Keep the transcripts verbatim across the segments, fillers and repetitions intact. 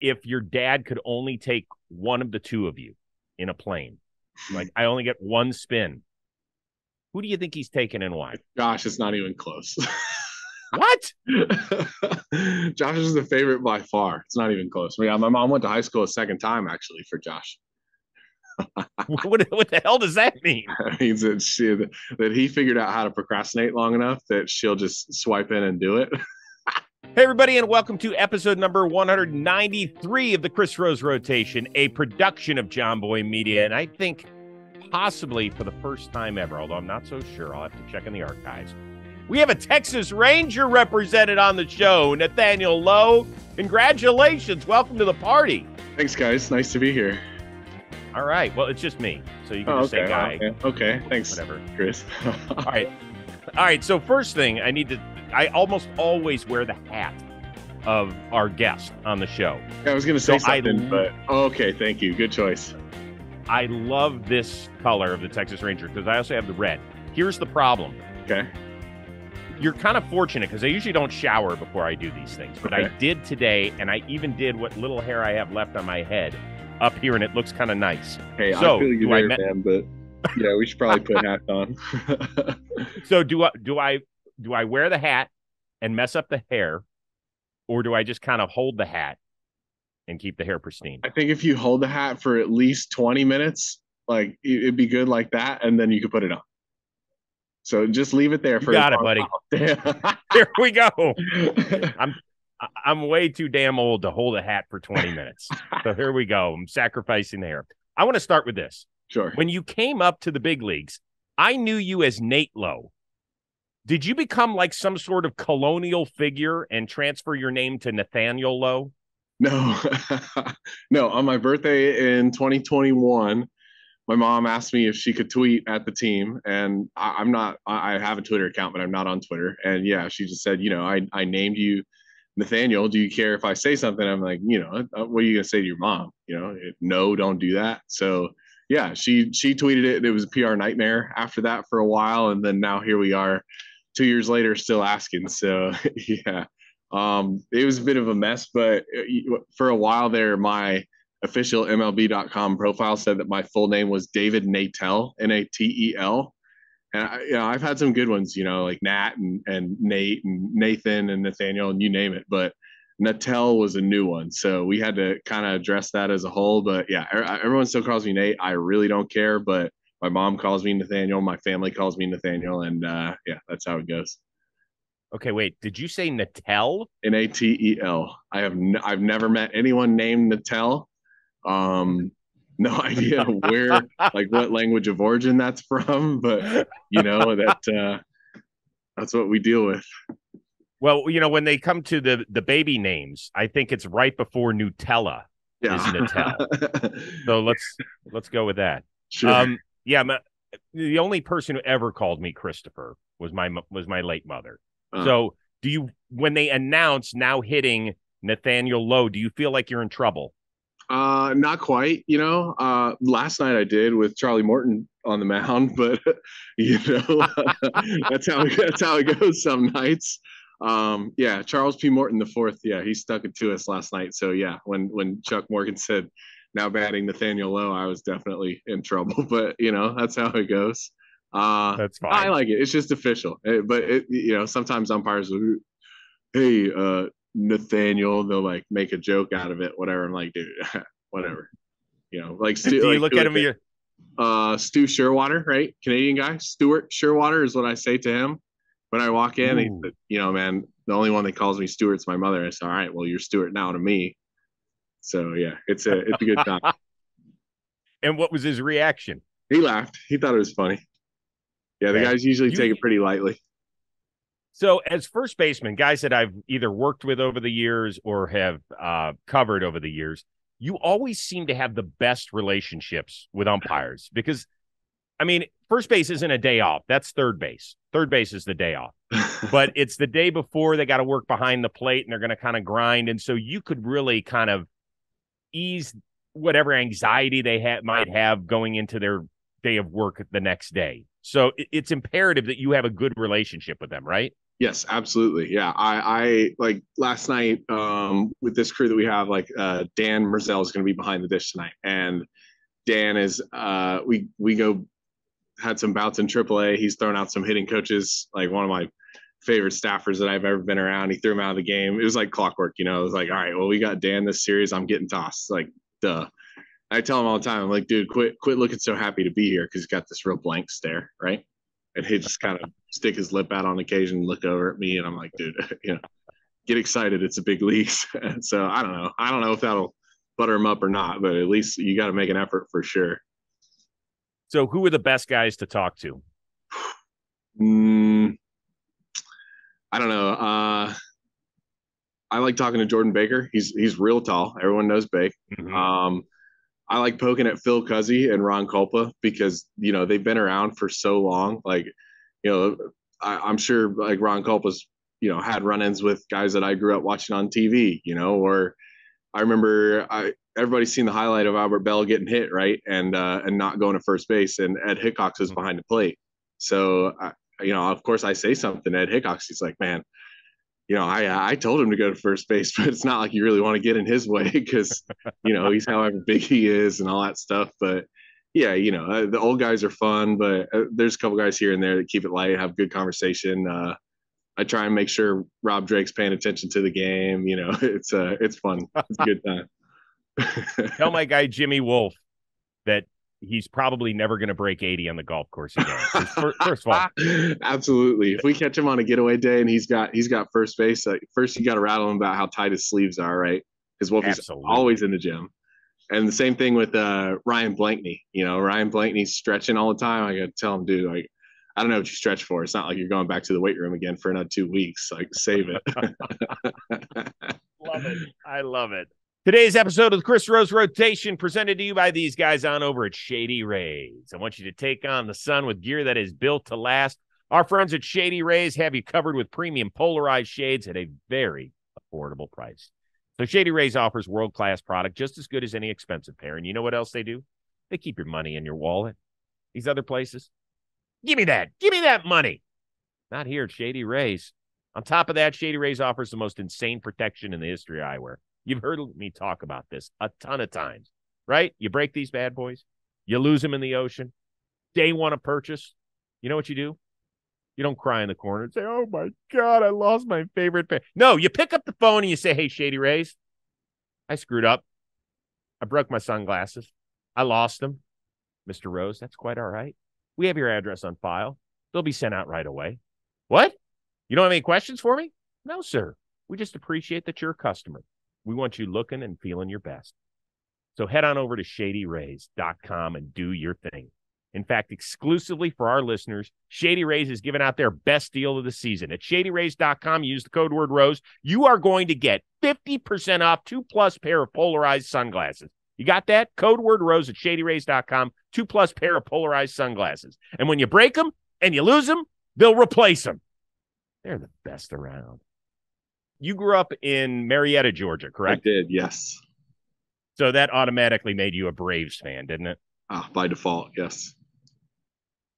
if your dad could only take one of the two of you in a plane, like I only get one spin, who do you think he's taking and why? Josh, it's not even close. What? Josh is the favorite by far. It's not even close. Yeah, my mom went to high school a second time, actually, for Josh. what, what the hell does that mean? It means that, she, that he figured out how to procrastinate long enough that she'll just swipe in and do it. Hey, everybody, and welcome to episode number one hundred ninety-three of the Chris Rose Rotation, a production of John Boy Media. And I think possibly for the first time ever, although I'm not so sure, I'll have to check in the archives, we have a Texas Ranger represented on the show, Nathaniel Lowe. Congratulations. Welcome to the party. Thanks, guys. Nice to be here. All right. Well, it's just me, so you can oh, just okay. say guy. Okay. okay. Thanks. Whatever, Chris. All right. All right. So first thing I need to, I almost always wear the hat of our guest on the show. Yeah, I was going to say so something, I, but oh, okay. Thank you. Good choice. I love this color of the Texas Ranger because I also have the red. Here's the problem. Okay. You're kind of fortunate because I usually don't shower before I do these things, but okay. I did today, and I even did what little hair I have left on my head up here, and it looks kind of nice. Hey, so, I feel you there, man, but yeah, we should probably put hats on. So do I, do I do I wear the hat and mess up the hair, or do I just kind of hold the hat and keep the hair pristine? I think if you hold the hat for at least twenty minutes, like it'd be good like that, and then you could put it on. So just leave it there for you. Got it, buddy. Here we go. I'm I'm way too damn old to hold a hat for twenty minutes. So here we go. I'm sacrificing the hair. I want to start with this. Sure. When you came up to the big leagues, I knew you as Nate Lowe. Did you become like some sort of colonial figure and transfer your name to Nathaniel Lowe? No. No. On my birthday in twenty twenty-one, my mom asked me if she could tweet at the team, and I, I'm not, I, I have a Twitter account, but I'm not on Twitter. And yeah, she just said, you know, I, I named you Nathaniel. Do you care if I say something? I'm like, you know, what are you going to say to your mom? You know, no, don't do that. So yeah, she, she tweeted it. It was a P R nightmare after that for a while. And then now here we are two years later, still asking. So yeah, um, it was a bit of a mess, but for a while there, my official M L B dot com profile said that my full name was David Natel, N A T E L. And I, you know, I've had some good ones, you know, like Nat and, and Nate and Nathan and Nathaniel and you name it. But Natel was a new one. So we had to kind of address that as a whole. But yeah, everyone still calls me Nate. I really don't care. But my mom calls me Nathaniel. My family calls me Nathaniel. And uh, yeah, that's how it goes. Okay, wait. Did you say Natel? N A T E L. I have n- I've never met anyone named Natel. Um, no idea where, like what language of origin that's from, but you know, that, uh, that's what we deal with. Well, you know, when they come to the, the baby names, I think it's right before Nutella. Yeah. Is Natel. So let's, let's go with that. Sure. Um, yeah. My, the only person who ever called me Christopher was my, was my late mother. Uh-huh. So do you, when they announce now hitting Nathaniel Lowe, do you feel like you're in trouble? Uh, not quite, you know, uh, last night I did with Charlie Morton on the mound, but you know, that's how, that's how it goes some nights. Um, yeah, Charles P. Morton, the fourth. Yeah. He stuck it to us last night. So yeah, when, when Chuck Morgan said now batting Nathaniel Lowe, I was definitely in trouble, but you know, that's how it goes. Uh, that's fine. I like it. It's just official, it, but it, you know, sometimes umpires will, Hey, uh, Nathaniel, they'll like make a joke out of it, whatever. I'm like, dude, whatever, you know, like Stu, do you like, look at him your... uh Stu Shearwater, right? Canadian guy, Stuart Shearwater is what I say to him when I walk in. He said, you know, man, the only one that calls me Stuart's my mother. I said, all right, well, you're Stuart now to me. So yeah, it's a it's a good time. And what was his reaction? He laughed. He thought it was funny. Yeah, the yeah. guys usually you... take it pretty lightly. So as first baseman, guys that I've either worked with over the years or have uh, covered over the years, you always seem to have the best relationships with umpires because, I mean, first base isn't a day off. That's third base. Third base is the day off. But it's the day before they got to work behind the plate and they're going to kind of grind. And so you could really kind of ease whatever anxiety they ha- might have going into their day of work the next day. So it's imperative that you have a good relationship with them, right? Yes, absolutely. Yeah. I, I like last night um, with this crew that we have, like uh, Dan Merzell is going to be behind the dish tonight. And Dan is, uh, we, we go had some bouts in triple A. He's thrown out some hitting coaches, like one of my favorite staffers that I've ever been around. He threw him out of the game. It was like clockwork, you know, it was like, all right, well, we got Dan this series. I'm getting tossed. Like, duh. I tell him all the time, I'm like, dude, quit, quit looking so happy to be here, because he's got this real blank stare, right? And he just kind of stick his lip out on occasion, look over at me, and I'm like, dude, you know, get excited. It's a big leagues. And so I don't know. I don't know if that'll butter him up or not, but at least you got to make an effort for sure. So who are the best guys to talk to? mm, I don't know. Uh, I like talking to Jordan Baker. He's he's real tall. Everyone knows Bake. Mm-hmm. Um, I like poking at Phil Cuzzy and Ron Culpa, because, you know, they've been around for so long. Like, you know, I, I'm sure like Ron Culpa's, you know, had run-ins with guys that I grew up watching on T V, you know, or I remember I everybody's seen the highlight of Albert Bell getting hit, right, and uh, and not going to first base, and Ed Hickox is behind the plate. So, I, you know, of course I say something to Ed Hickox. He's like, man, you know, I I told him to go to first base, but it's not like you really want to get in his way, because, you know, he's however big he is and all that stuff. But, yeah, you know, the old guys are fun, but there's a couple guys here and there that keep it light, have good conversation. Uh, I try and make sure Rob Drake's paying attention to the game. You know, it's uh, it's fun. It's a good time. Tell my guy Jimmy Wolf that he's probably never going to break eighty on the golf course again. First of all, absolutely. If we catch him on a getaway day and he's got he's got first base, uh, first you got to rattle him about how tight his sleeves are, right? Because Wolfie's absolutely always in the gym. And the same thing with uh, Ryan Blankney. You know, Ryan Blankney's stretching all the time. I got to tell him, dude, like, I don't know what you stretch for. It's not like you're going back to the weight room again for another two weeks. Like, save it. Love it. I love it. Today's episode of the Chris Rose Rotation presented to you by these guys on over at Shady Rays. I want you to take on the sun with gear that is built to last. Our friends at Shady Rays have you covered with premium polarized shades at a very affordable price. So Shady Rays offers world-class product just as good as any expensive pair. And you know what else they do? They keep your money in your wallet. These other places, give me that. Give me that money. Not here at Shady Rays. On top of that, Shady Rays offers the most insane protection in the history of eyewear. You've heard me talk about this a ton of times, right? You break these bad boys. You lose them in the ocean. Day one of purchase. You know what you do? You don't cry in the corner and say, oh, my God, I lost my favorite pair. No, you pick up the phone and you say, hey, Shady Rays, I screwed up. I broke my sunglasses. I lost them. Mister Rose, that's quite all right. We have your address on file. They'll be sent out right away. What? You don't have any questions for me? No, sir. We just appreciate that you're a customer. We want you looking and feeling your best. So head on over to Shady Rays dot com and do your thing. In fact, exclusively for our listeners, Shady Rays is giving out their best deal of the season. At Shady Rays dot com, use the code word ROSE. You are going to get fifty percent off two-plus pair of polarized sunglasses. You got that? Code word ROSE at Shady Rays dot com, two-plus pair of polarized sunglasses. And when you break them and you lose them, they'll replace them. They're the best around. You grew up in Marietta, Georgia, correct? I did, yes. So that automatically made you a Braves fan, didn't it? Ah, by default, yes.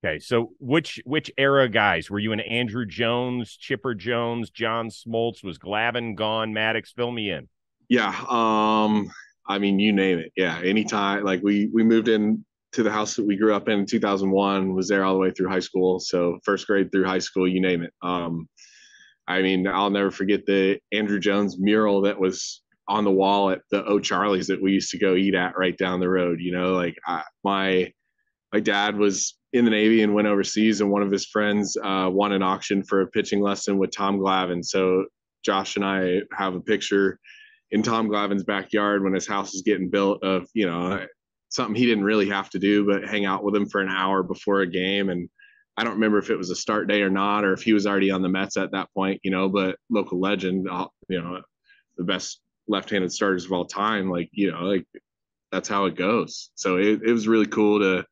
Okay, so which which era guys? Were you an Andruw Jones, Chipper Jones, John Smoltz? Was Glavin gone? Maddux? Fill me in. Yeah, um, I mean, you name it. Yeah, anytime. Like, we, we moved in to the house that we grew up in in two thousand one, was there all the way through high school. So first grade through high school, you name it. Um I mean, I'll never forget the Andruw Jones mural that was on the wall at the O'Charley's that we used to go eat at right down the road. You know, like I, my my dad was in the Navy and went overseas, and one of his friends uh, won an auction for a pitching lesson with Tom Glavin. So Josh and I have a picture in Tom Glavin's backyard when his house is getting built of, you know, something he didn't really have to do, but hang out with him for an hour before a game. And I don't remember if it was a start day or not, or if he was already on the Mets at that point, you know, but local legend, you know, the best left-handed starters of all time. Like, you know, like that's how it goes. So it, it was really cool to,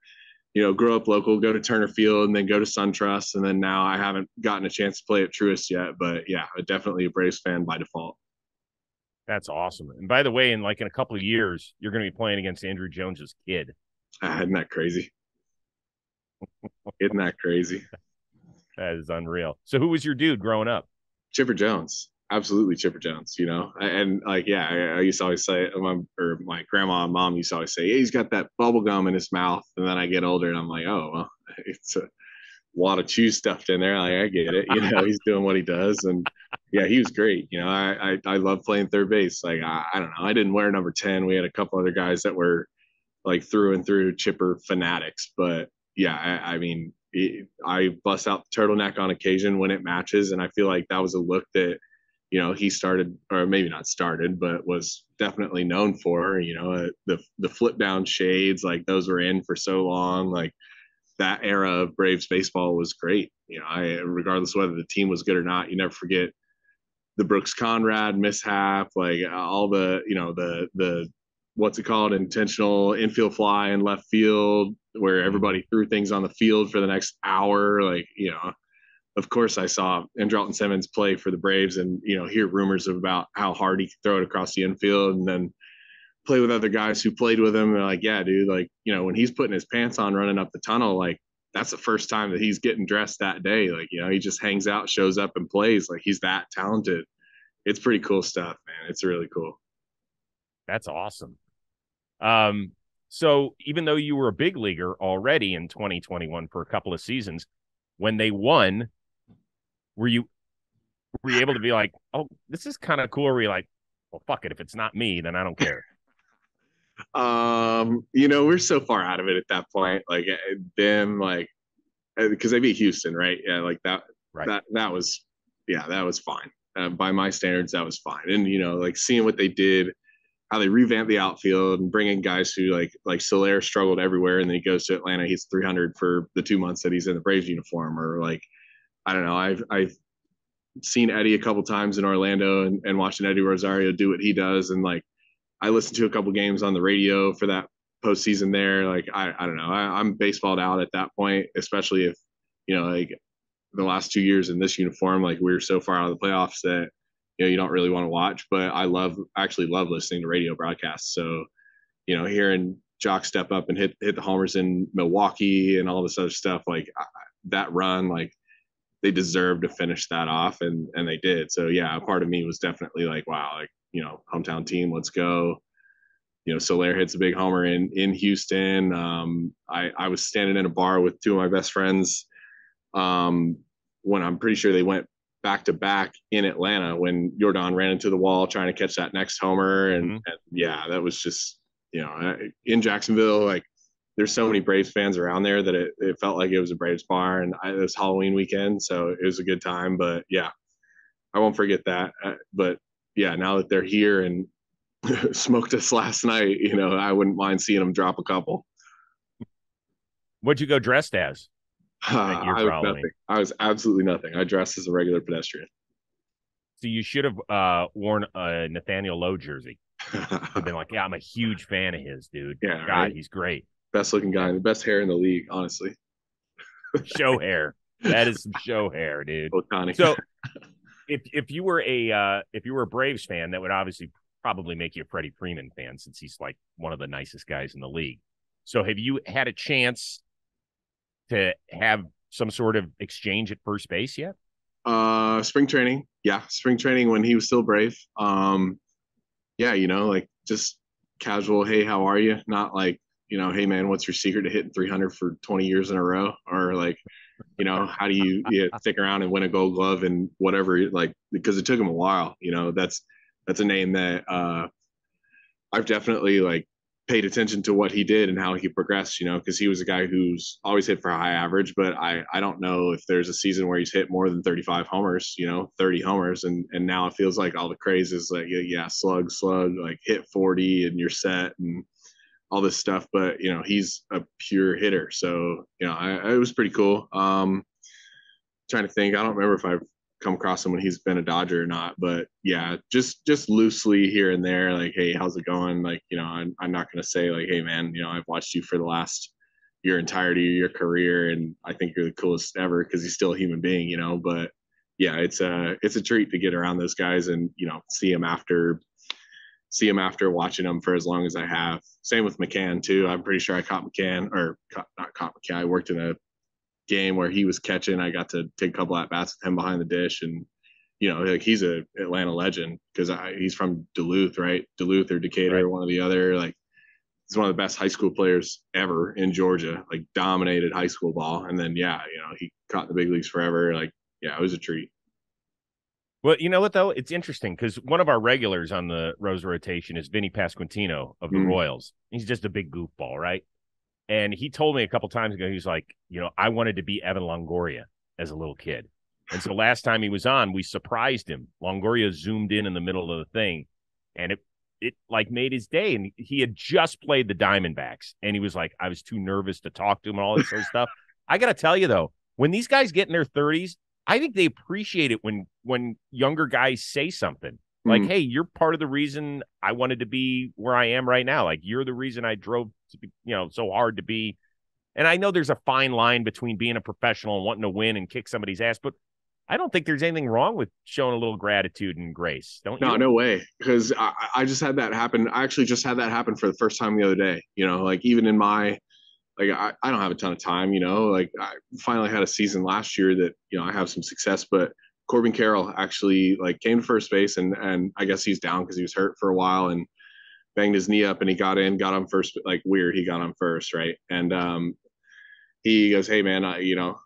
you know, grow up local, go to Turner Field and then go to SunTrust. And then now I haven't gotten a chance to play at Truist yet, but yeah, definitely a Braves fan by default. That's awesome. And by the way, in like in a couple of years, you're going to be playing against Andruw Jones's kid. Uh, isn't that crazy? Isn't that crazy? That is unreal. So who was your dude growing up? Chipper Jones. Absolutely Chipper Jones, you know? And, like, yeah, I, I used to always say, my, or my grandma and mom used to always say, hey, he's got that bubble gum in his mouth. And then I get older and I'm like, oh, well, it's a lot of chew stuffed in there. Like, I get it. You know, he's doing what he does. And, yeah, he was great. You know, I I, I love playing third base. Like, I, I don't know. I didn't wear number ten. We had a couple other guys that were, like, through and through Chipper fanatics. But, yeah, I, I mean, it, I bust out the turtleneck on occasion when it matches. And I feel like that was a look that, you know, he started, or maybe not started, but was definitely known for, you know, the the flip down shades, like those were in for so long. Like that era of Braves baseball was great. You know, I, regardless of whether the team was good or not, you never forget the Brooks Conrad mishap, like all the, you know, the, the, what's it called? Intentional infield fly in left field where everybody threw things on the field for the next hour. Like, you know, of course, I saw Andruw Simmons play for the Braves and, you know, hear rumors about how hard he could throw it across the infield and then play with other guys who played with him. And they're like, yeah, dude, like, you know, when he's putting his pants on running up the tunnel, like, that's the first time that he's getting dressed that day. Like, you know, he just hangs out, shows up and plays. Like, he's that talented. It's pretty cool stuff, man. It's really cool. That's awesome. Um, so even though you were a big leaguer already in twenty twenty-one for a couple of seasons, when they won, Were you were you able to be like, oh, this is kind of cool? Or were you like, well, fuck it. If it's not me, then I don't care. Um, you know, we're so far out of it at that point. Like them, like, because they beat Houston, right? Yeah, like that. Right. That that was, yeah, that was fine. Uh, by my standards, that was fine. And you know, like seeing what they did, how they revamped the outfield and bringing guys who like like Soler struggled everywhere, and then he goes to Atlanta, he's three hundred for the two months that he's in the Braves uniform, or like. I don't know. I've I've seen Eddie a couple times in Orlando and, and watching Eddie Rosario do what he does. And like, I listened to a couple games on the radio for that postseason there. Like, I, I don't know. I, I'm baseballed out at that point, especially if, you know, like the last two years in this uniform, like we were so far out of the playoffs that, you know, you don't really want to watch, but I love, actually love listening to radio broadcasts. So, you know, hearing Jock step up and hit, hit the homers in Milwaukee and all this other stuff, like I, that run, like, they deserved to finish that off and, and they did. So yeah, a part of me was definitely like, wow, like, you know, hometown team, let's go. You know, Soler hits a big homer in, in Houston. Um, I, I was standing in a bar with two of my best friends um, when I'm pretty sure they went back to back in Atlanta when Jordan ran into the wall, trying to catch that next homer. And, mm-hmm. and yeah, that was just, you know, in Jacksonville, like, there's so many Braves fans around there that it, it felt like it was a Braves bar, and I, it was Halloween weekend. So it was a good time, but yeah, I won't forget that. Uh, but yeah, now that they're here and smoked us last night, you know, I wouldn't mind seeing them drop a couple. What'd you go dressed as? Uh, I, was nothing. I was absolutely nothing. I dressed as a regular pedestrian. So you should have uh, worn a Nathaniel Lowe jersey. I've been like, yeah, I'm a huge fan of his, dude. Yeah, God, right? He's great. Best looking guy, the best hair in the league, honestly. Show hair. That is some show hair, dude. Volcanic. So if if you were a uh if you were a Braves fan, that would obviously probably make you a Freddie Freeman fan, since he's like one of the nicest guys in the league. So have you had a chance to have some sort of exchange at first base yet? Uh spring training. Yeah, spring training when he was still Brave. Um yeah, you know, like just casual, hey, how are you? Not like, you know, hey man, what's your secret to hitting three hundred for twenty years in a row? Or like, you know, how do you, you know, stick around and win a Gold Glove and whatever, like, because it took him a while, you know, that's, that's a name that uh, I've definitely like paid attention to what he did and how he progressed, you know, because he was a guy who's always hit for high average, but I, I don't know if there's a season where he's hit more than thirty-five homers, you know, thirty homers. And, and now it feels like all the craze is like, yeah, slug, slug, like hit forty and you're set and all this stuff, but you know, he's a pure hitter. So, you know, I, it was pretty cool. Um, trying to think, I don't remember if I've come across him when he's been a Dodger or not, but yeah, just, just loosely here and there, like, hey, how's it going? Like, you know, I'm, I'm not going to say like, hey man, you know, I've watched you for the last your entirety of your career. And I think you're the coolest ever, cause he's still a human being, you know, but yeah, it's a, it's a treat to get around those guys and, you know, see him after see him after watching him for as long as I have. Same with McCann too. I'm pretty sure I caught McCann or not caught McCann. I worked in a game where he was catching. I got to take a couple at bats with him behind the dish, and you know, like, he's a Atlanta legend because he's from Duluth, right? Duluth or Decatur, right. One or the other. Like, he's one of the best high school players ever in Georgia. Like, dominated high school ball, and then yeah, you know, he caught the big leagues forever. Like, yeah, it was a treat. Well, you know what though? It's interesting because one of our regulars on the Rose rotation is Vinny Pasquantino of the mm. Royals. He's just a big goofball, right? And he told me a couple times ago, he was like, you know, I wanted to be Evan Longoria as a little kid. And so last time he was on, we surprised him. Longoria zoomed in in the middle of the thing, and it, it like made his day. And he had just played the Diamondbacks, and he was like, I was too nervous to talk to him and all this sort of stuff. I got to tell you, though, when these guys get in their thirties, I think they appreciate it when when younger guys say something. Like, hey, you're part of the reason I wanted to be where I am right now. Like, you're the reason I drove to be, you know, so hard to be. And I know there's a fine line between being a professional and wanting to win and kick somebody's ass, but I don't think there's anything wrong with showing a little gratitude and grace. Don't no, you? No way. Because I, I just had that happen. I actually just had that happen for the first time the other day. You know, like, even in my, like, I, I don't have a ton of time, you know, like, I finally had a season last year that, you know, I have some success, but Corbin Carroll actually like came to first base, and and I guess he's down because he was hurt for a while and banged his knee up, and he got in, got on first, like, weird. He got on first, right? And um, he goes, "Hey man, I, you know,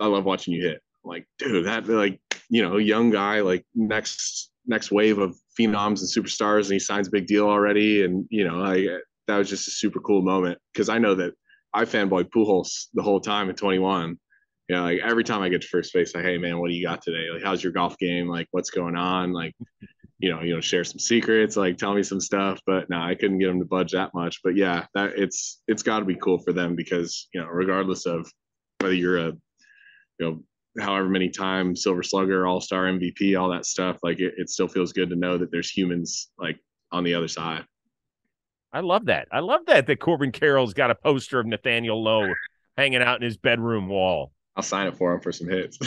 I love watching you hit." I'm like, dude, that, like, you know, young guy, like, next next wave of phenoms and superstars, and he signs a big deal already, and you know, I, that was just a super cool moment because I know that I fanboyed Pujols the whole time at twenty-one. You know, like, every time I get to first base, like, hey man, what do you got today? Like, how's your golf game? Like, what's going on? Like, you know, you know, share some secrets, like, tell me some stuff. But no, nah, I couldn't get them to budge that much. But yeah, that it's it's got to be cool for them because, you know, regardless of whether you're a, you know, however many time Silver Slugger, All Star, M V P, all that stuff, like, it, it still feels good to know that there's humans like on the other side. I love that. I love that that Corbin Carroll's got a poster of Nathaniel Lowe hanging out in his bedroom wall. I'll sign it for him for some hits.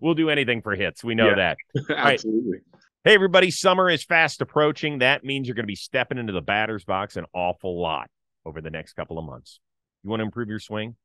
We'll do anything for hits. We know yeah, that. Absolutely. Right. Hey, everybody. Summer is fast approaching. That means you're going to be stepping into the batter's box an awful lot over the next couple of months. You want to improve your swing?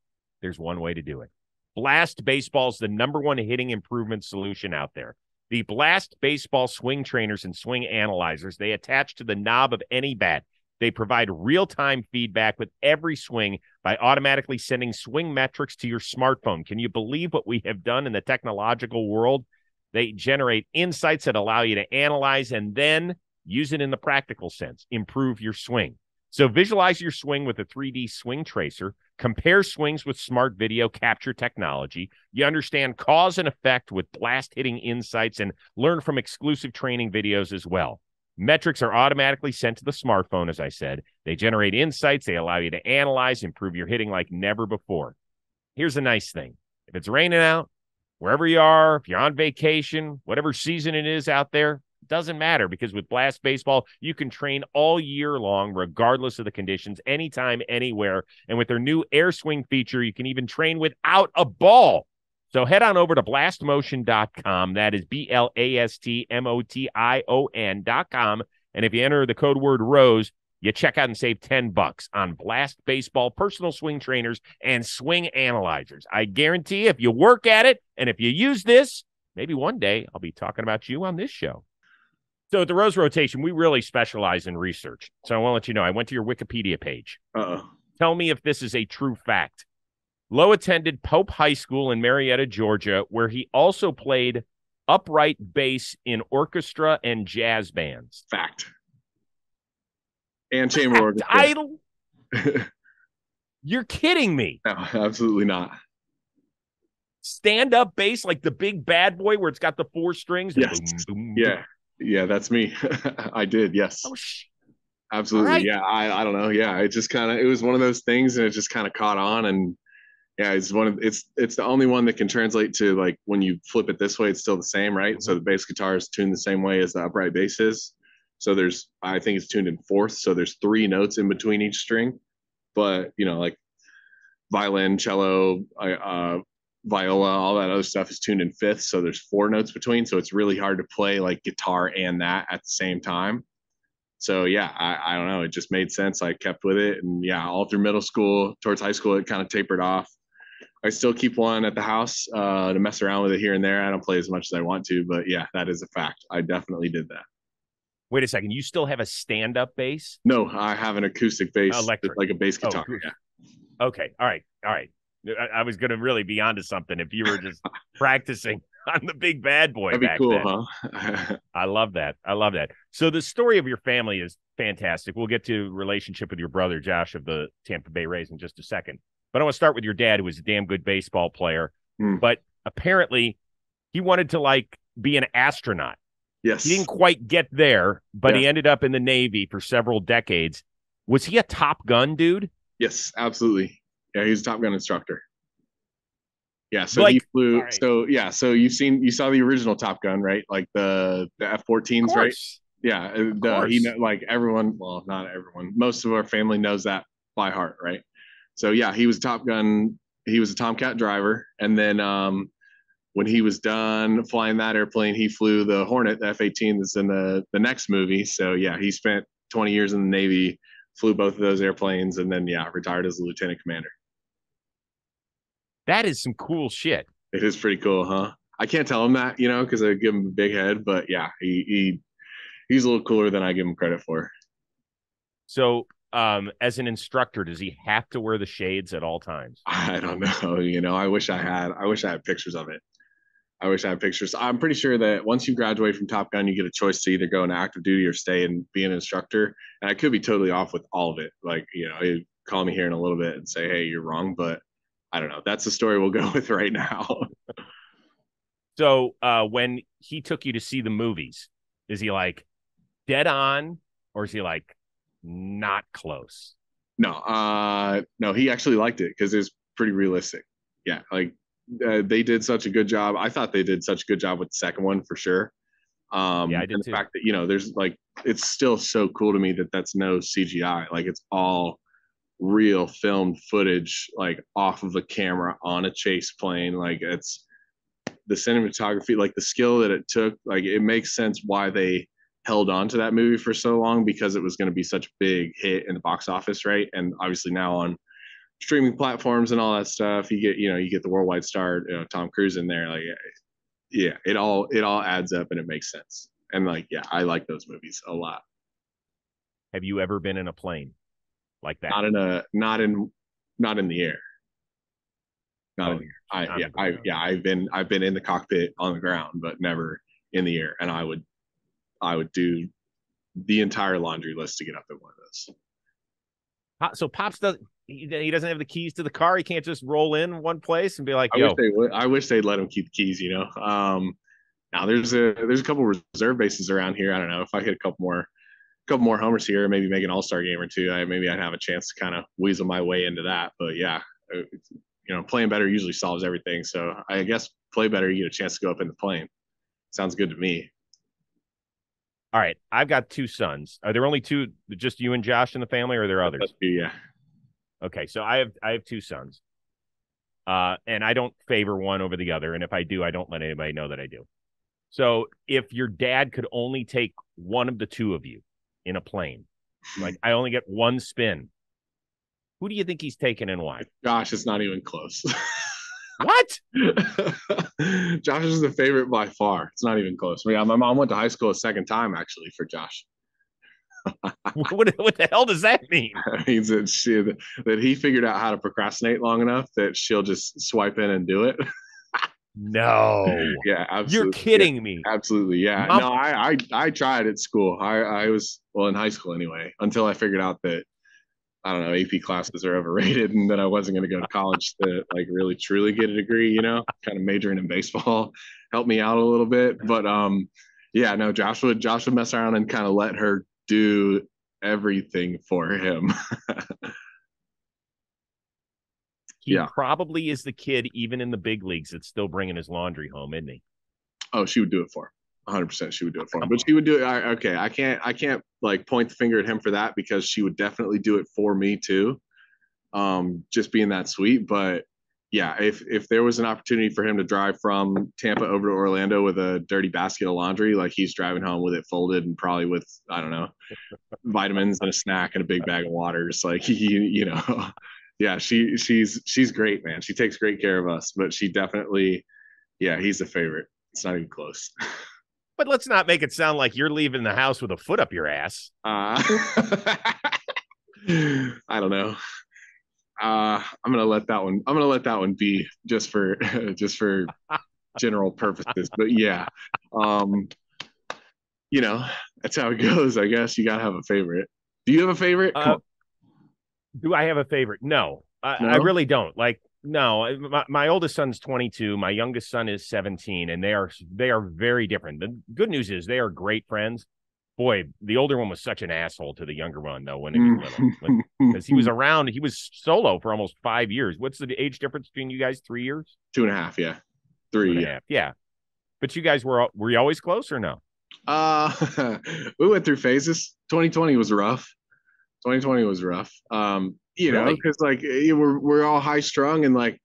There's one way to do it. Blast Baseball is the number one hitting improvement solution out there. The Blast Baseball swing trainers and swing analyzers, they attach to the knob of any bat. They provide real-time feedback with every swing by automatically sending swing metrics to your smartphone. Can you believe what we have done in the technological world? They generate insights that allow you to analyze and then use it in the practical sense, improve your swing. So visualize your swing with a three D swing tracer, compare swings with smart video capture technology. You understand cause and effect with blast hitting insights and learn from exclusive training videos as well. Metrics are automatically sent to the smartphone, as I said. They generate insights. They allow you to analyze, improve your hitting like never before. Here's a nice thing. If it's raining out, wherever you are, if you're on vacation, whatever season it is out there, it doesn't matter because with Blast Baseball, you can train all year long, regardless of the conditions, anytime, anywhere. And with their new air swing feature, you can even train without a ball. So head on over to blast motion dot com. That is B L A S T M O T I O N dot com. And if you enter the code word ROSE, you check out and save ten bucks on Blast Baseball, personal swing trainers, and swing analyzers. I guarantee if you work at it and if you use this, maybe one day I'll be talking about you on this show. So at the Rose Rotation, we really specialize in research. So I want to let you know, I went to your Wikipedia page. Uh-oh. Tell me if this is a true fact. Lowe attended Pope High School in Marietta, Georgia, where he also played upright bass in orchestra and jazz bands. Fact. And chamber orchestra. I... You're kidding me. No, absolutely not. Stand-up bass, like the big bad boy where it's got the four strings. Yes. Boom, boom, yeah. Boom. Yeah, that's me. I did, yes. Oh, shit. Absolutely, right. Yeah. I, I don't know. Yeah, it just kind of, it was one of those things, and it just kind of caught on, and yeah, it's one of it's it's the only one that can translate to, like, when you flip it this way, it's still the same, right? Mm-hmm. So the bass guitar is tuned the same way as the upright bass is. So there's, I think it's tuned in fourth. So there's three notes in between each string. But, you know, like violin, cello, uh, viola, all that other stuff is tuned in fifth. So there's four notes between. So it's really hard to play like guitar and that at the same time. So, yeah, I, I don't know. It just made sense. I kept with it. And, yeah, all through middle school, towards high school, it kind of tapered off. I still keep one at the house uh, to mess around with it here and there. I don't play as much as I want to. But, yeah, that is a fact. I definitely did that. Wait a second. You still have a stand-up bass? No, I have an acoustic bass. Electric. Like a bass guitar. Oh, yeah. Okay. All right. All right. I, I was going to really be onto something if you were just practicing. I'm the big bad boy. That'd be back cool, then. Huh? I love that. I love that. So the story of your family is fantastic. We'll get to relationship with your brother, Josh, of the Tampa Bay Rays in just a second. But I want to start with your dad, who was a damn good baseball player. Mm. But apparently he wanted to, like, be an astronaut. Yes. He didn't quite get there, but yeah. He ended up in the Navy for several decades. Was he a Top Gun dude? Yes, absolutely. Yeah, he was a Top Gun instructor. Yeah, so like, he flew. Right. So yeah, so you've seen, you saw the original Top Gun, right? Like the the F fourteens, right? Yeah, the, he like everyone. Well, not everyone. Most of our family knows that by heart, right? So yeah, he was Top Gun. He was a Tomcat driver, and then um, when he was done flying that airplane, he flew the Hornet, the F eighteen, that's in the the next movie. So yeah, he spent twenty years in the Navy, flew both of those airplanes, and then yeah, retired as a lieutenant commander. That is some cool shit. It is pretty cool, huh? I can't tell him that, you know, because I give him a big head. But yeah, he he he's a little cooler than I give him credit for. So, um, as an instructor, does he have to wear the shades at all times? I don't know. You know, I wish I had. I wish I had pictures of it. I wish I had pictures. I'm pretty sure that once you graduate from Top Gun, you get a choice to either go into active duty or stay and be an instructor. And I could be totally off with all of it. Like, you know, he'd call me here in a little bit and say, "Hey, you're wrong," but I don't know. That's the story we'll go with right now. So uh, when he took you to see the movies, is he like dead on or is he like not close? No, uh, no, he actually liked it because it's pretty realistic. Yeah, like uh, they did such a good job. I thought they did such a good job with the second one for sure. Um, yeah, I did and the too. fact that, you know, there's like, it's still so cool to me that that's no C G I. Like it's all real filmed footage, like off of a camera on a chase plane. Like it's the cinematography, like the skill that it took, like it makes sense why they held on to that movie for so long, because it was going to be such a big hit in the box office, right? And obviously now on streaming platforms and all that stuff, you get, you know, you get the worldwide star, you know, Tom Cruise in there. Like, yeah, it all, it all adds up and it makes sense. And like, yeah, I like those movies a lot. Have you ever been in a plane like that? Not in a, not in, not in the air. Not oh, in the air. I, not yeah, I, yeah, I've been, I've been in the cockpit on the ground, but never in the air. And I would, I would do the entire laundry list to get up in one of those. So Pops doesn't, he doesn't have the keys to the car. He can't just roll in one place and be like, yo. I wish they would, I wish they'd let him keep the keys, you know? Um, now there's a, there's a couple reserve bases around here. I don't know if I hit a couple more, couple more homers here, maybe make an all-star game or two, I maybe I'd have a chance to kind of weasel my way into that. But yeah, you know, playing better usually solves everything, so I guess play better, you get a chance to go up in the plane. Sounds good to me. All right, I've got two sons. Are there only two, just you and Josh in the family, or are there others? Yeah. Okay, so I have I have two sons, uh and I don't favor one over the other, and if I do, I don't let anybody know that I do. So if your dad could only take one of the two of you in a plane, like I only get one spin, who do you think he's taking and why? Josh, it's not even close. What? Josh is the favorite by far. It's not even close. Yeah, my mom went to high school a second time actually for Josh. what, what the hell does that mean? It means that she, that he figured out how to procrastinate long enough that she'll just swipe in and do it. No. Yeah, absolutely. You're kidding yeah, me. Absolutely. Yeah. Mom. No, I, I I tried at school. I, I was, well, in high school anyway, until I figured out that, I don't know, A P classes are overrated and that I wasn't going to go to college to like really truly get a degree, you know, kind of majoring in baseball helped me out a little bit. But um, yeah, no, Josh would, Josh would mess around and kind of let her do everything for him. He yeah. probably is the kid, even in the big leagues, that's still bringing his laundry home, isn't he? Oh, she would do it for him. one hundred percent she would do it for him. Come but on. She would do it. I, okay, I can't, I can't like point the finger at him for that, because she would definitely do it for me too. Um, just being that sweet. But yeah, if if there was an opportunity for him to drive from Tampa over to Orlando with a dirty basket of laundry, like he's driving home with it folded and probably with, I don't know, vitamins and a snack and a big bag of water. It's like, you, you know, yeah, she she's she's great, man. She takes great care of us, but she definitely, yeah, he's a favorite. It's not even close. But let's not make it sound like you're leaving the house with a foot up your ass. Uh, I don't know. Uh, I'm gonna let that one. I'm gonna let that one be just for just for general purposes. But yeah, um, you know, that's how it goes. I guess you gotta have a favorite. Do you have a favorite? Uh, do I have a favorite? No, I, no? I really don't. Like, no, my, my oldest son's twenty-two. My youngest son is seventeen, and they are they are very different. The good news is they are great friends. Boy, the older one was such an asshole to the younger one, though, when he was little. Because he was around, he was solo for almost five years. What's the age difference between you guys? Three years? Two and a half, yeah. Three, yeah. Half, yeah. But you guys were, were you always close or no? Uh, we went through phases. twenty twenty was rough. twenty twenty was rough. Um, you really? know, because, like, we're, we're all high-strung and, like,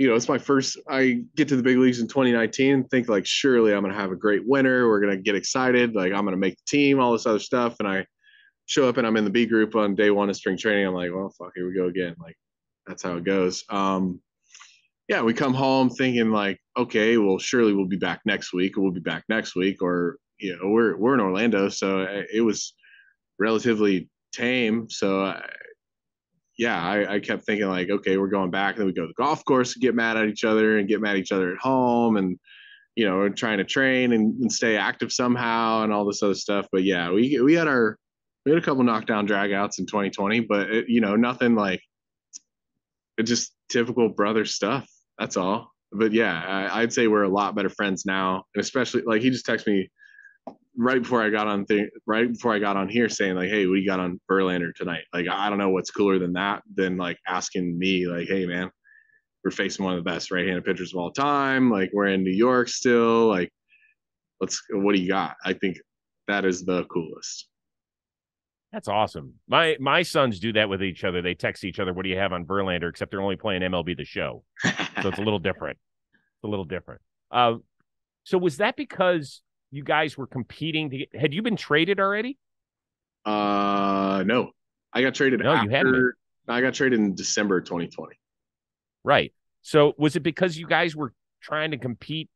you know, it's my first, I get to the big leagues in twenty nineteen, think like, surely I'm going to have a great winter. We're going to get excited. Like, I'm going to make the team, all this other stuff. And I show up and I'm in the B group on day one of spring training. I'm like, well, fuck, here we go again. Like, that's how it goes. Um, yeah, we come home thinking like, okay, well, surely we'll be back next week. We'll be back next week. Or, you know, we're, we're in Orlando. So it was relatively tame. So I, Yeah, I, I kept thinking like, okay, we're going back, and then we go to the golf course and get mad at each other and get mad at each other at home, and you know, we're trying to train and, and stay active somehow and all this other stuff. But yeah, we we had our we had a couple knockdown dragouts in twenty twenty, but it, you know, nothing like it, just typical brother stuff. That's all. But yeah, I, I'd say we're a lot better friends now, and especially like he just texted me right before I got on thing, right before I got on here saying like, hey, we got on Verlander tonight. Like, I don't know what's cooler than that, than like asking me like, hey man, we're facing one of the best right-handed pitchers of all time. Like, we're in New York still, like, let's, what do you got? I think that is the coolest. That's awesome. My, my sons do that with each other. They text each other, what do you have on Verlander? Except they're only playing M L B The Show. So it's a little different. It's a little different. Uh, so was that because you guys were competing to get, had you been traded already? Uh, no, I got traded. No, after, you hadn't. I got traded in December, twenty twenty. Right. So was it because you guys were trying to compete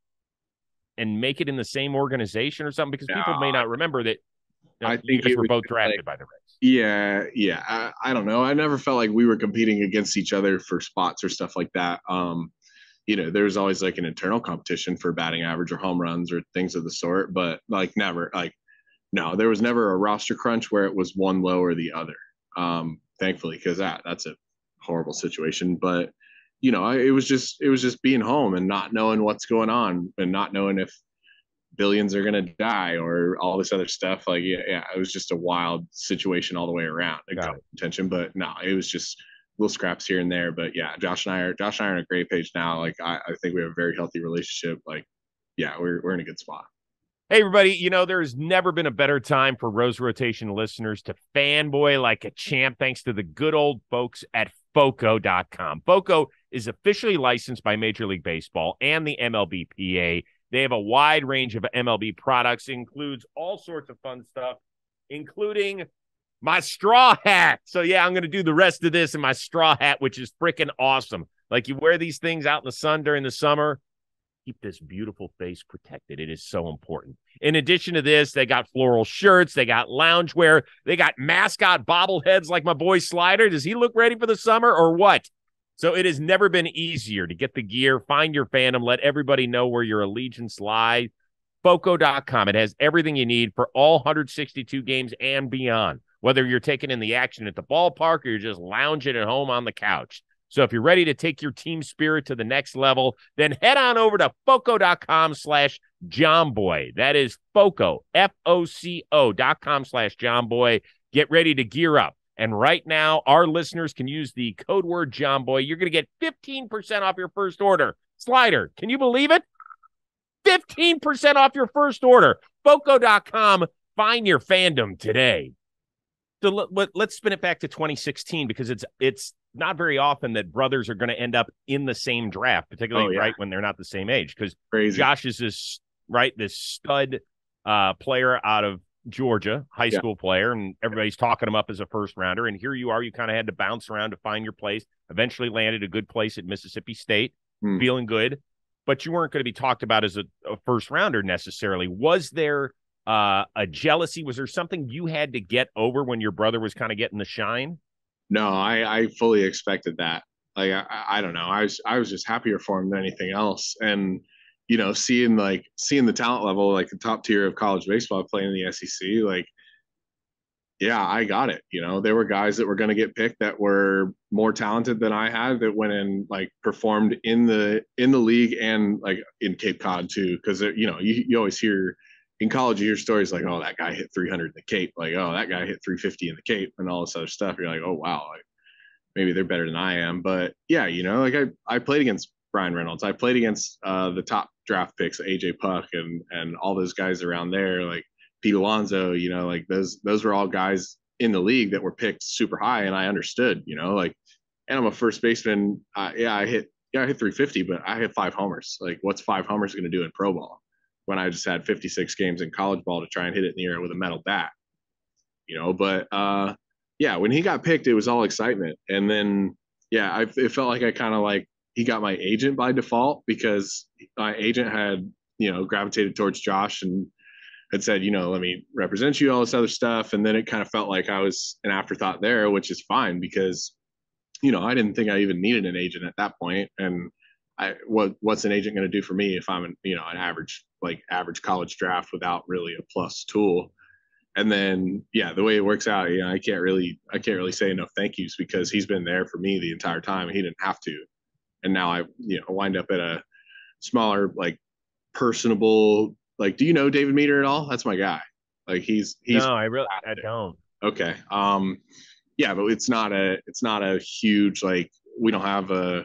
and make it in the same organization or something? Because no, people may not remember that. You know, I think we were both drafted like, by the Rays. Yeah. Yeah. I, I don't know. I never felt like we were competing against each other for spots or stuff like that. Um, you know, there's always like an internal competition for batting average or home runs or things of the sort, but like never, like, no, there was never a roster crunch where it was one low or the other. Um, thankfully, cause that that's a horrible situation, but you know, I, it was just, it was just being home and not knowing what's going on and not knowing if billions are going to die or all this other stuff. Like, yeah, yeah, it was just a wild situation all the way around. It got attention, but no, it was just little scraps here and there, but yeah, Josh and I are Josh and I are on a great page now. Like I, I think we have a very healthy relationship. Like, yeah, we're we're in a good spot. Hey everybody, you know, there's never been a better time for Rose Rotation listeners to fanboy like a champ thanks to the good old folks at Foco dot com. Foco is officially licensed by Major League Baseball and the M L B P A. They have a wide range of M L B products, includes all sorts of fun stuff, including my straw hat. So, yeah, I'm going to do the rest of this in my straw hat, which is freaking awesome. Like, you wear these things out in the sun during the summer. Keep this beautiful face protected. It is so important. In addition to this, they got floral shirts. They got loungewear. They got mascot bobbleheads like my boy Slider. Does he look ready for the summer or what? So it has never been easier to get the gear, find your fandom, let everybody know where your allegiance lies. Foco dot com. It has everything you need for all one hundred sixty-two games and beyond. Whether you're taking in the action at the ballpark or you're just lounging at home on the couch. So if you're ready to take your team spirit to the next level, then head on over to Foco dot com slash John Boy. That is Foco, F O C O dot com slash John Boy. Get ready to gear up. And right now, our listeners can use the code word John Boy. You're going to get fifteen percent off your first order. Slider, can you believe it? fifteen percent off your first order. Foco dot com. Find your fandom today. So let, let's spin it back to twenty sixteen, because it's it's not very often that brothers are going to end up in the same draft, particularly oh, yeah. right when they're not the same age. Because Josh is this right this stud uh, player out of Georgia, high yeah. school player, and everybody's talking him up as a first rounder. And here you are, you kind of had to bounce around to find your place. Eventually landed a good place at Mississippi State, hmm. feeling good, but you weren't going to be talked about as a, a first rounder necessarily. Was there Uh, a jealousy? Was there something you had to get over when your brother was kind of getting the shine? No, I, I fully expected that. Like, I, I don't know. I was, I was just happier for him than anything else. And, you know, seeing like, seeing the talent level, like the top tier of college baseball playing in the S E C, like, yeah, I got it. You know, there were guys that were going to get picked that were more talented than I had that went and like performed in the, in the league and like in Cape Cod too. Cause you know, you, you always hear, in college, you hear stories like, oh, that guy hit three hundred in the Cape. Like, oh, that guy hit three fifty in the Cape and all this other stuff. You're like, oh, wow, like, maybe they're better than I am. But, yeah, you know, like I, I played against Brian Reynolds. I played against uh, the top draft picks, A J Puck and and all those guys around there, like Pete Alonso, you know, like those those were all guys in the league that were picked super high. And I understood, you know, like, and I'm a first baseman. Uh, yeah, I hit yeah, I hit three fifty, but I hit five homers. Like, what's five homers going to do in pro ball when I just had fifty-six games in college ball to try and hit it in the air with a metal bat, you know? But uh, yeah, when he got picked, it was all excitement. And then, yeah, I, it felt like I kind of like, he got my agent by default because my agent had, you know, gravitated towards Josh and had said, you know, let me represent you, all this other stuff. And then it kind of felt like I was an afterthought there, which is fine because, you know, I didn't think I even needed an agent at that point. And I, what what's an agent going to do for me if I'm an, you know, an average, like average college draft without really a plus tool? And then, yeah, the way it works out, you know, I can't really, I can't really say enough thank yous because he's been there for me the entire time and he didn't have to. And now I, you know, wind up at a smaller, like personable, like, do you know David Meter at all? That's my guy. Like he's, he's, no, I really, I don't. Okay. Um, yeah, but it's not a, it's not a huge, like we don't have a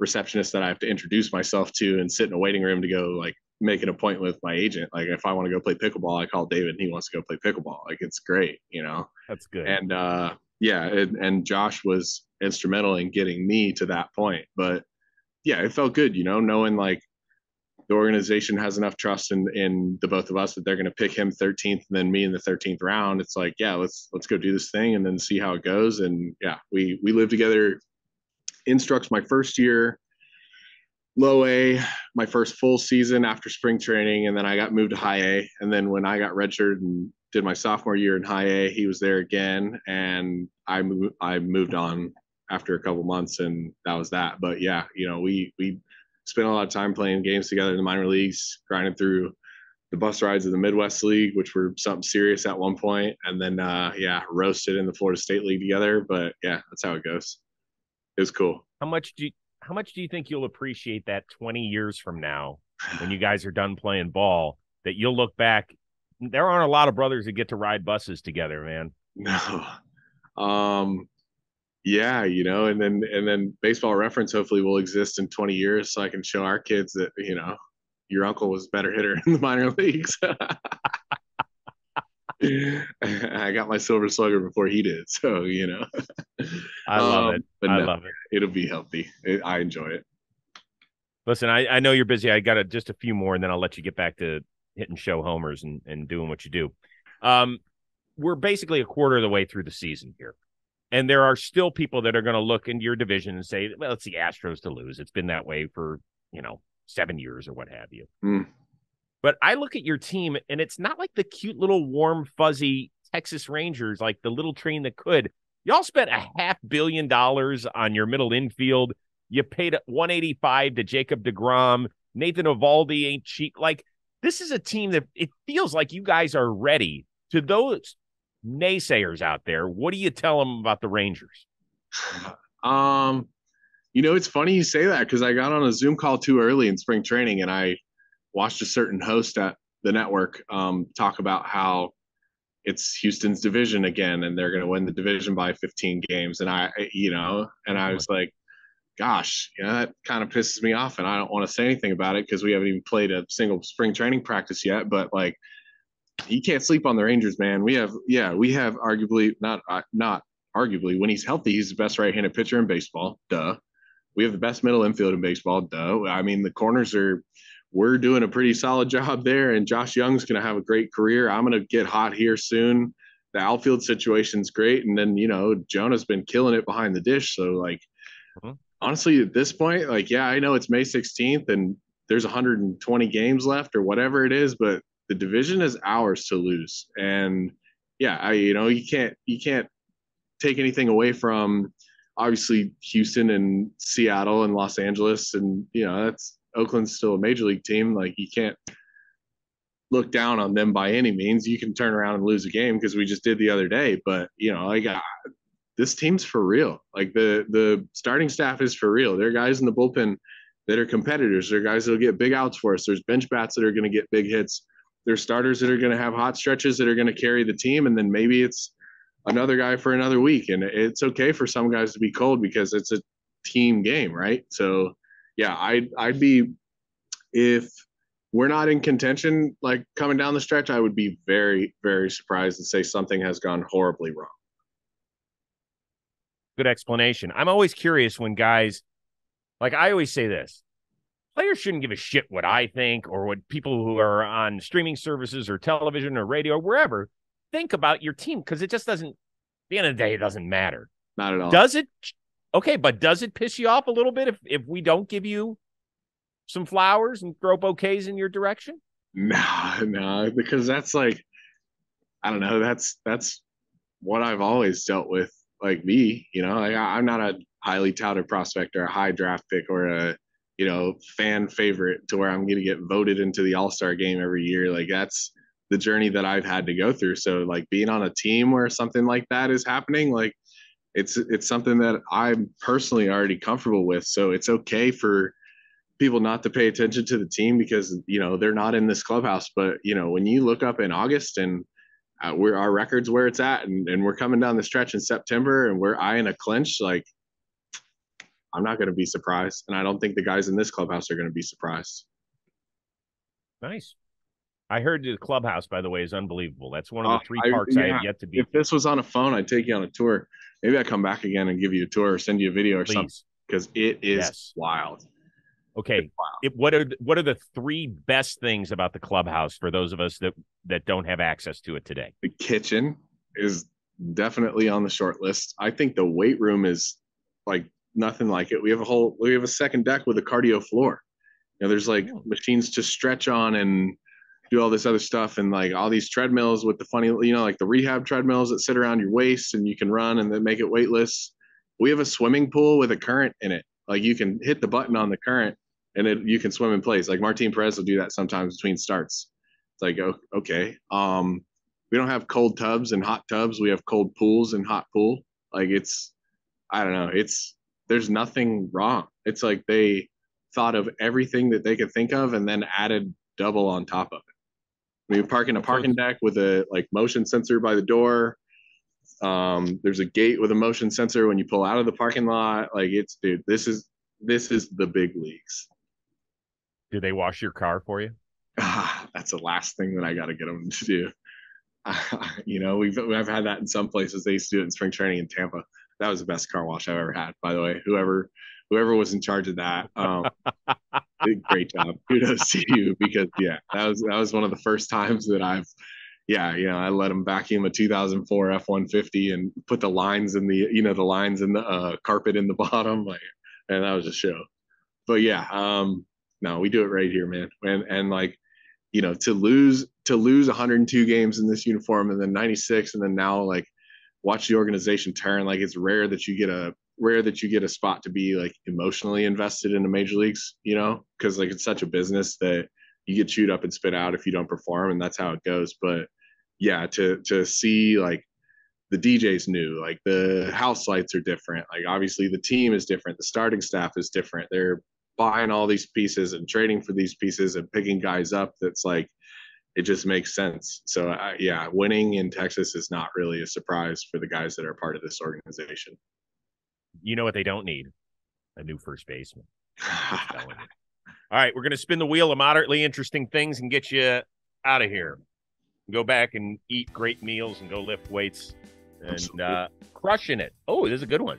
receptionist that I have to introduce myself to and sit in a waiting room to go like make an appointment with my agent. Like if I want to go play pickleball, I call David and he wants to go play pickleball. Like it's great, you know? That's good. And uh, yeah. And, and Josh was instrumental in getting me to that point, but yeah, it felt good, you know, knowing like the organization has enough trust in, in the both of us that they're going to pick him thirteenth and then me in the thirteenth round. It's like, yeah, let's, let's go do this thing and then see how it goes. And yeah, we, we live together. Instructs my first year, low A, my first full season after spring training, and then I got moved to high A. And then when I got redshirted and did my sophomore year in high A, he was there again, and I moved. I moved on after a couple months, and that was that. But yeah, you know, we we spent a lot of time playing games together in the minor leagues, grinding through the bus rides of the Midwest League, which were something serious at one point, and then uh, yeah, roasted in the Florida State League together. But yeah, that's how it goes. It was cool. How much do you, how much do you think you'll appreciate that twenty years from now when you guys are done playing ball, that you'll look back? There aren't a lot of brothers that get to ride buses together, man. No. Um, yeah, you know, and then, and then Baseball Reference hopefully will exist in twenty years so I can show our kids that, you know, your uncle was a better hitter in the minor leagues. I got my silver slugger before he did, so you know. I love um, it. But I no, love it. It'll be healthy. It, I enjoy it. Listen, I, I know you're busy. I got a, just a few more, and then I'll let you get back to hitting show homers and, and doing what you do. Um, we're basically a quarter of the way through the season here, and there are still people that are going to look into your division and say, "Well, it's the Astros to lose. It's been that way for you know seven years or what have you." Mm. But I look at your team, and it's not like the cute little warm, fuzzy Texas Rangers, like the little train that could. Y'all spent a half billion dollars on your middle infield. You paid one eighty-five to Jacob deGrom. Nathan Eovaldi ain't cheap. Like, this is a team that it feels like you guys are ready. To those naysayers out there, what do you tell them about the Rangers? Um, you know, it's funny you say that because I got on a Zoom call too early in spring training, and I – watched a certain host at the network um, talk about how it's Houston's division again, and they're going to win the division by fifteen games. And I, you know, and I was like, gosh, you know, that kind of pisses me off. And I don't want to say anything about it because we haven't even played a single spring training practice yet. But like, you can't sleep on the Rangers, man. We have, yeah, we have arguably not, uh, not arguably when he's healthy, he's the best right-handed pitcher in baseball. Duh. We have the best middle infield in baseball. Duh. I mean, the corners are, we're doing a pretty solid job there, and Josh Young's going to have a great career. I'm going to get hot here soon. The outfield situation's great. And then, you know, Jonah's been killing it behind the dish. So like, mm-hmm. honestly, at this point, like, yeah, I know it's May sixteenth and there's one hundred twenty games left or whatever it is, but the division is ours to lose. And yeah, I, you know, you can't, you can't take anything away from obviously Houston and Seattle and Los Angeles. And, you know, that's Oakland's still a major league team. Like, you can't look down on them by any means. You can turn around and lose a game, because we just did the other day. But, you know, like, I, this team's for real. Like, the, the starting staff is for real. There are guys in the bullpen that are competitors. There are guys that'll get big outs for us. There's bench bats that are going to get big hits. There's starters that are going to have hot stretches that are going to carry the team. And then maybe it's another guy for another week. And it's okay for some guys to be cold, because it's a team game, right? So yeah, I'd, I'd be, if we're not in contention, like coming down the stretch, I would be very, very surprised and say something has gone horribly wrong. Good explanation. I'm always curious when guys, like I always say this, players shouldn't give a shit what I think or what people who are on streaming services or television or radio or wherever think about your team, because it just doesn't, at the end of the day, it doesn't matter. Not at all. Does it? Okay, but does it piss you off a little bit if, if we don't give you some flowers and throw bouquets in your direction? No, no, because that's like, I don't know, that's that's what I've always dealt with. Like me, you know, like I, I'm not a highly touted prospect or a high draft pick or a, you know, fan favorite to where I'm going to get voted into the All-Star game every year. Like, that's the journey that I've had to go through. So like, being on a team where something like that is happening, like it's, it's something that I'm personally already comfortable with. So it's okay for people not to pay attention to the team, because, you know, they're not in this clubhouse. But, you know, when you look up in August and uh, we're, our record's where it's at, and, and we're coming down the stretch in September and we're eyeing a clinch, like, I'm not going to be surprised. And I don't think the guys in this clubhouse are going to be surprised. Nice. I heard the clubhouse, by the way, is unbelievable. That's one of the three uh, I, parks yeah, I have yet to be. If this was on a phone, I'd take you on a tour. Maybe I come back again and give you a tour or send you a video or Please. something, because it is yes. wild. Okay. Wild. It, what are what are the three best things about the clubhouse for those of us that, that don't have access to it today? The kitchen is definitely on the short list. I think the weight room is like nothing like it. We have a whole, we have a second deck with a cardio floor. You know, there's like oh. machines to stretch on and do all this other stuff. And like all these treadmills with the funny, you know, like the rehab treadmills that sit around your waist and you can run and then make it weightless. We have a swimming pool with a current in it. Like, you can hit the button on the current and it, you can swim in place. Like, Martin Perez will do that sometimes between starts. It's like, oh, okay. Um, we don't have cold tubs and hot tubs. We have cold pools and hot pool. Like, it's, I don't know. It's, there's nothing wrong. It's like they thought of everything that they could think of and then added double on top of it. We park in a parking deck with a like motion sensor by the door. Um, there's a gate with a motion sensor when you pull out of the parking lot. Like, it's, dude, this is, this is the big leagues. Do they wash your car for you? Ah, that's the last thing that I got to get them to do. Uh, you know, we've, I've had that in some places. They used to do it in spring training in Tampa. That was the best car wash I've ever had, by the way. Whoever whoever was in charge of that, um, did a great job. Kudos to you, because, yeah, that was that was one of the first times that I've, yeah, you know, I let them vacuum a two thousand four F one fifty and put the lines in the, you know, the lines in the uh, carpet in the bottom, like, and that was a show. But, yeah, um, no, we do it right here, man. And, and like, you know, to lose, to lose one hundred two games in this uniform and then ninety-six and then now, like, watch the organization turn. Like, it's rare that you get a rare that you get a spot to be like emotionally invested in the major leagues, you know, because like, it's such a business that you get chewed up and spit out if you don't perform, and that's how it goes. But yeah, to to see like the D J's new, like the house lights are different, like obviously the team is different, the starting staff is different. They're buying all these pieces and trading for these pieces and picking guys up. That's like, it just makes sense. So, uh, yeah, winning in Texas is not really a surprise for the guys that are part of this organization. You know what they don't need? A new first baseman. All right, we're going to spin the wheel of moderately interesting things and get you out of here. go back and eat great meals and go lift weights and uh, crushing it. Oh, this is a good one.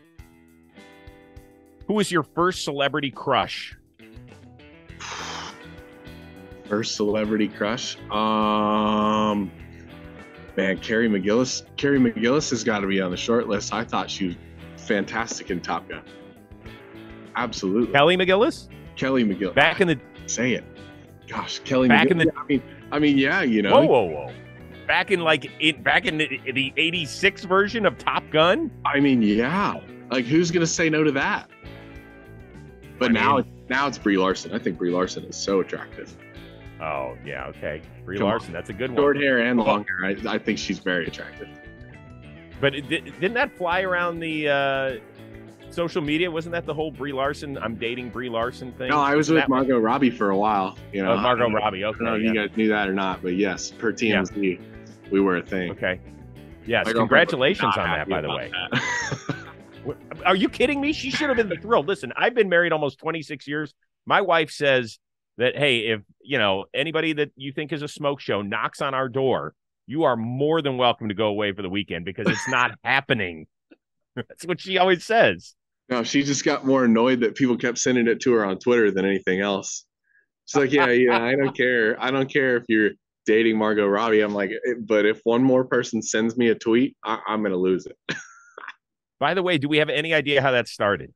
Who was your first celebrity crush? First celebrity crush? Um, man, Kelly McGillis. Kelly McGillis has got to be on the short list. I thought she was fantastic in Top Gun. Absolutely. Kelly McGillis? Kelly McGillis. Back in the say it. Gosh, Kelly back McGillis. In the I mean, I mean, yeah, you know. Whoa, whoa, whoa. Back in like it. Back in the, the eighty-six version of Top Gun. I mean, yeah. Like, who's gonna say no to that? But I now, mean, now it's Brie Larson. I think Brie Larson is so attractive. Oh yeah, okay, Brie Come Larson. On. That's a good one. Short hair and long hair. I, I think she's very attractive. But it, didn't that fly around the uh, social media? Wasn't that the whole Brie Larson? I'm dating Brie Larson thing. No, I was Isn't with Margot one? Robbie for a while. You know, oh, Margot Robbie. Okay, I don't know if yeah. you guys knew that or not, but yes, per T M Z, yeah. we were a thing. Okay. Yes, congratulations on that, by the way. Are you kidding me? She should have been thrilled. Listen, I've been married almost twenty-six years. My wife says that, hey, if you know anybody that you think is a smoke show knocks on our door, you are more than welcome to go away for the weekend because it's not happening. That's what she always says. No, she just got more annoyed that people kept sending it to her on Twitter than anything else. She's like, yeah, yeah, I don't care. I don't care if you're dating Margot Robbie. I'm like, but if one more person sends me a tweet, I I'm going to lose it. By the way, do we have any idea how that started?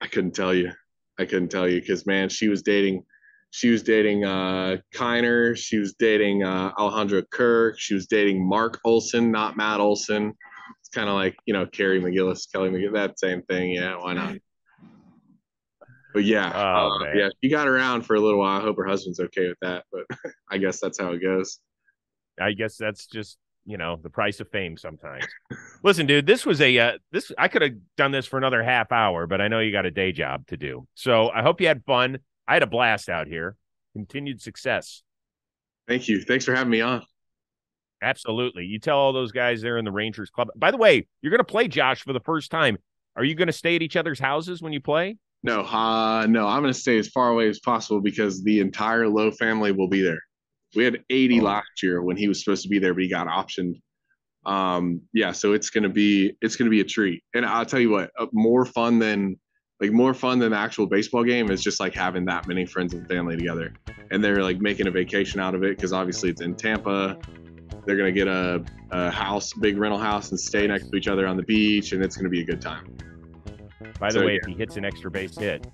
I couldn't tell you. I couldn't tell you because, man, she was dating, she was dating uh, Kiner. She was dating uh, Alejandra Kirk. She was dating Mark Olson, not Matt Olson. It's kind of like, you know, Carrie McGillis, Kelly McGillis, that same thing. Yeah, why not? But yeah, oh, uh, yeah, she got around for a little while. I hope her husband's okay with that, but I guess that's how it goes. I guess that's just, you know, the price of fame sometimes. Listen, dude, this was a, uh, this, I could have done this for another half hour, but I know you got a day job to do. So I hope you had fun. I had a blast out here. Continued success. Thank you. Thanks for having me on. Absolutely. You tell all those guys there in the Rangers Club. By the way, you're going to play Josh for the first time. Are you going to stay at each other's houses when you play? No, uh, no, I'm going to stay as far away as possible because the entire Lowe family will be there. We had eighty oh. last year when he was supposed to be there, but he got optioned. Um, yeah, so it's gonna be it's gonna be a treat. And I'll tell you what, uh, more fun than like more fun than the actual baseball game is just like having that many friends and family together. And they're like making a vacation out of it because obviously it's in Tampa. They're gonna get a, a house, big rental house, and stay next to each other on the beach, and it's gonna be a good time. By the so, way, yeah. if he hits an extra base hit,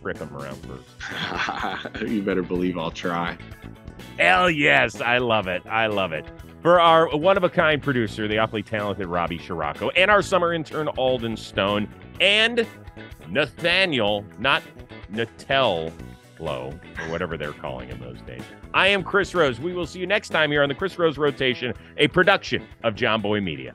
rip him around first. You better believe I'll try. Hell yes, I love it. I love it. For our one-of-a-kind producer, the awfully talented Robbie Scirocco, and our summer intern, Alden Stone, and Nathaniel, not Natel Lowe, or whatever they're calling him those days. I am Chris Rose. We will see you next time here on the Chris Rose Rotation, a production of John Boy Media.